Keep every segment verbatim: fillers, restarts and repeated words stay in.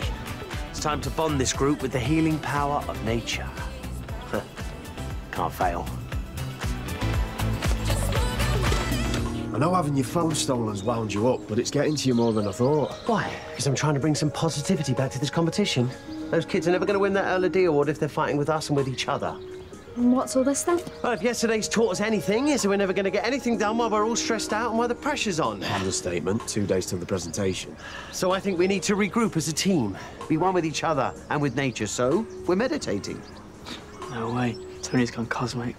Hey, it's time to bond this group with the healing power of nature. Can't fail. I know having your phone stolen's wound you up, but it's getting to you more than I thought. Why? Because I'm trying to bring some positivity back to this competition. Those kids are never going to win that Earl of D award if they're fighting with us and with each other. And what's all this, then? Well, if yesterday's taught us anything, is that we're never going to get anything done while we're all stressed out and while the pressure's on. Understatement. Two days till the presentation. So I think we need to regroup as a team. Be one with each other and with nature, so we're meditating. No way. Tony's gone cosmic.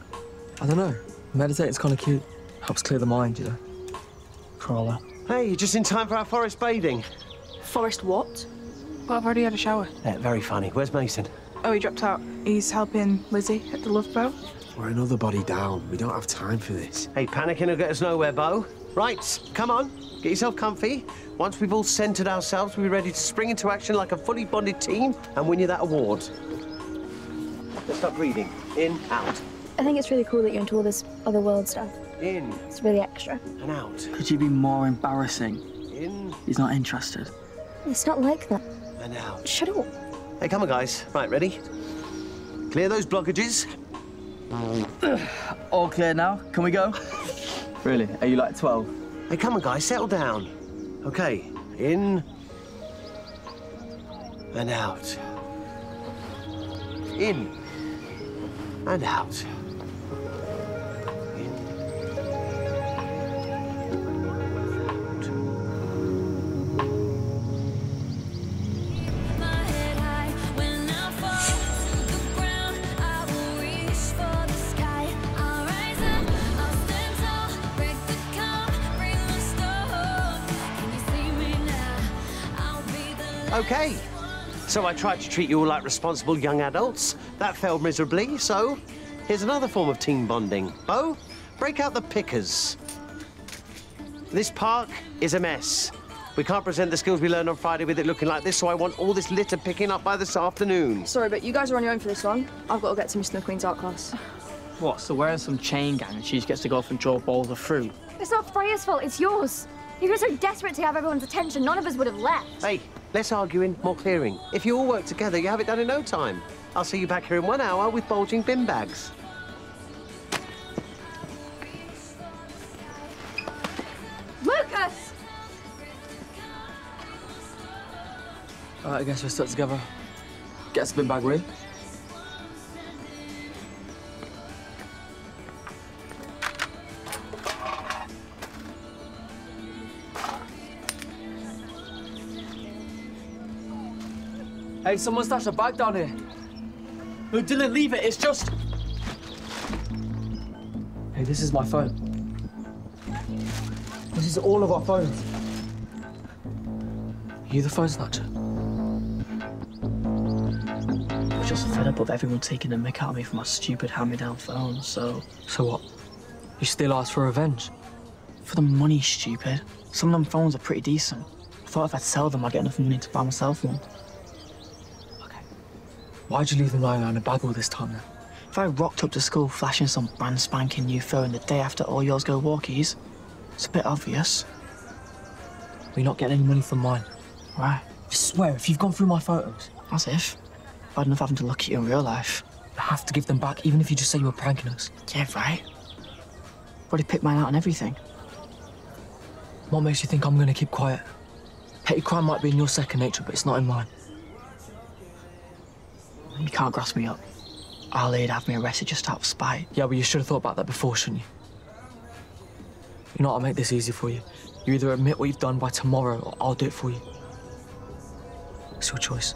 I don't know. Meditating's kind of cute. Helps clear the mind, you know. Crawler. Hey, you're just in time for our forest bathing. Forest what? Well, I've already had a shower. Yeah, very funny. Where's Mason? Oh, he dropped out. He's helping Lizzie at the love boat. We're another body down. We don't have time for this. Hey, panicking will get us nowhere, Bo. Right, come on. Get yourself comfy. Once we've all centered ourselves, we'll be ready to spring into action like a fully bonded team and win you that award. Let's start breathing. In, out. I think it's really cool that you're into all this other world stuff. In. It's really extra. And out. Could you be more embarrassing? In. He's not interested. It's not like that. And out. Shut up. Hey, come on, guys. Right, ready? Clear those blockages. All clear now. Can we go? Really? Are you like twelve? Hey, come on, guys. Settle down. OK. In. And out. In. And out. Okay, so I tried to treat you all like responsible young adults. That failed miserably, so here's another form of team bonding. Bo, break out the pickers. This park is a mess. We can't present the skills we learned on Friday with it looking like this, so I want all this litter picking up by this afternoon. Sorry, but you guys are on your own for this one. I've got to get to Miss Queen's art class. What, so wearing some chain gang and she just gets to go off and draw balls of fruit? It's not Freya's fault, it's yours. You guys are so desperate to have everyone's attention, none of us would have left. Hey. Less arguing, more clearing. If you all work together, you have it done in no time. I'll see you back here in one hour with bulging bin bags. Lucas! All right, I guess we're stuck together. Get a bin bag, Ray. Hey, someone stashed a bag down here. No, Dylan, leave it. It's just... Hey, this is my phone. This is all of our phones. Are you the phone snatcher? I'm just fed up of everyone taking the mick out of me for my stupid hand-me-down phone, so... So what? You still ask for revenge? For the money, stupid. Some of them phones are pretty decent. I thought if I'd sell them, I'd get enough money to buy myself one. Why'd you leave them lying around a bag all this time, then? If I rocked up to school flashing some brand spanking new phone the day after all yours go walkies, it's a bit obvious. We're not getting any money from mine. Right. I swear, if you've gone through my photos... As if. I've had enough having to look at you in real life. I have to give them back, even if you just say you were pranking us. Yeah, right. I've already picked mine out and everything. What makes you think I'm going to keep quiet? Petty crime might be in your second nature, but it's not in mine. You can't grass me up. Ali would have me arrested just out of spite. Yeah, but you should have thought about that before, shouldn't you? You know what, I'll make this easy for you. You either admit what you've done by tomorrow, or I'll do it for you. It's your choice.